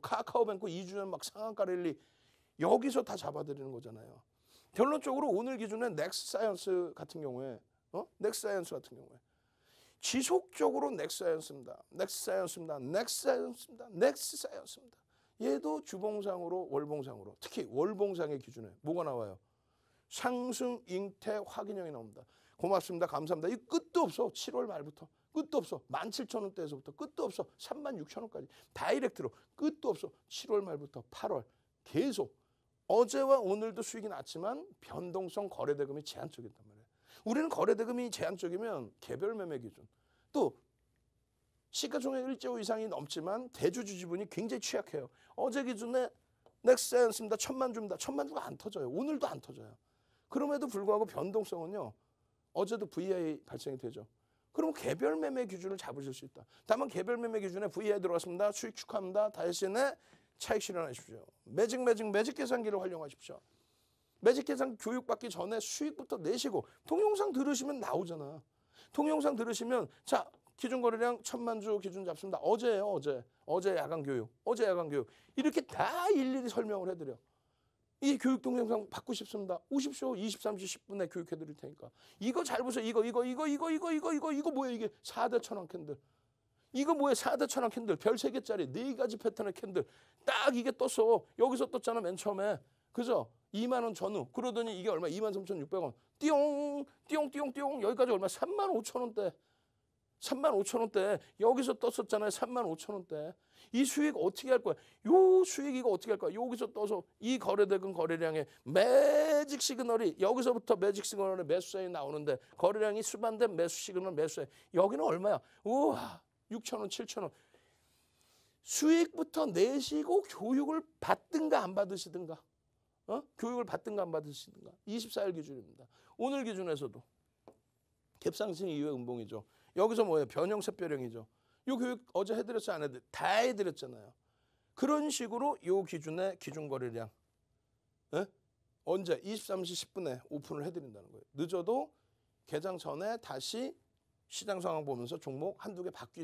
카카오뱅크 2주년 막 상한가 랠리 여기서 다 잡아들이는 거잖아요. 결론적으로 오늘 기준에 넥스트사이언스 같은 경우에 지속적으로 넥스트사이언스입니다. 얘도 주봉상으로 월봉상으로, 특히 월봉상의 기준에 뭐가 나와요? 상승 잉태 확인형이 나옵니다. 고맙습니다. 감사합니다. 이 끝도 없어. 7월 말부터 끝도 없어. 17,000원대에서부터 끝도 없어. 36,000원까지 다이렉트로 끝도 없어. 7월 말부터 8월 계속 어제와 오늘도 수익이 났지만 변동성 거래대금이 제한적이단 말이에요. 우리는 거래대금이 제한적이면 개별 매매 기준, 또 시가총액 1조 이상이 넘지만 대주주 지분이 굉장히 취약해요. 어제 기준에 넥스트사이언스입니다. 1000만 주입니다. 1000만 주가 안 터져요. 오늘도 안 터져요. 그럼에도 불구하고 변동성은요. 어제도 VI 발생이 되죠. 그럼 개별 매매 기준을 잡으실 수 있다. 다만 개별 매매 기준에 VI 들어갔습니다. 수익 축하합니다. 대신에 차익 실현하십시오. 매직 계산기를 활용하십시오. 매직 계산기 교육받기 전에 수익부터 내시고, 동영상 들으시면 나오잖아. 동영상 들으시면 자, 기준거래량 1000만 주 기준 잡습니다. 어제예요. 어제 야간교육. 이렇게 다 일일이 설명을 해드려. 이 교육 동영상 받고 싶습니다. 오십시오. 23시 10분에 교육해 드릴 테니까. 이거 잘 보세요. 이거 뭐야 이게? 4대 천왕 캔들. 이거 뭐야? 4대 천왕 캔들. 별 3개짜리 4가지 패턴의 캔들. 딱 이게 떴어. 여기서 떴잖아. 맨 처음에. 그죠? 2만 원 전후. 그러더니 이게 얼마? 23,600원. 띠용. 띠용. 여기까지 얼마? 35,000원대. 35,000원대. 여기서 떴었잖아요. 35,000원대. 이 수익 어떻게 할 거야? 요 수익 이거 어떻게 할 거야? 여기서 떠서 이 거래대금 거래량에 매직 시그널이, 여기서부터 매직 시그널의 매수세이 나오는데, 거래량이 수반된 매수 시그널 매수세. 여기는 얼마야? 우와. 6,000원, 7,000원. 수익부터 내시고 교육을 받든가 안 받으시든가. 교육을 받든가 안 받으시든가. 24일 기준입니다. 오늘 기준에서도 갭상승 이후의 음봉이죠. 여기서 뭐예요? 변형세별형이죠. 이 교육 어제 해드렸어요? 안 해드렸어요? 다 해드렸잖아요. 그런 식으로 이 기준의 기준거래량. 언제? 23시 10분에 오픈을 해드린다는 거예요. 늦어도 개장 전에 다시 시장 상황 보면서 종목 한두 개 바뀌죠.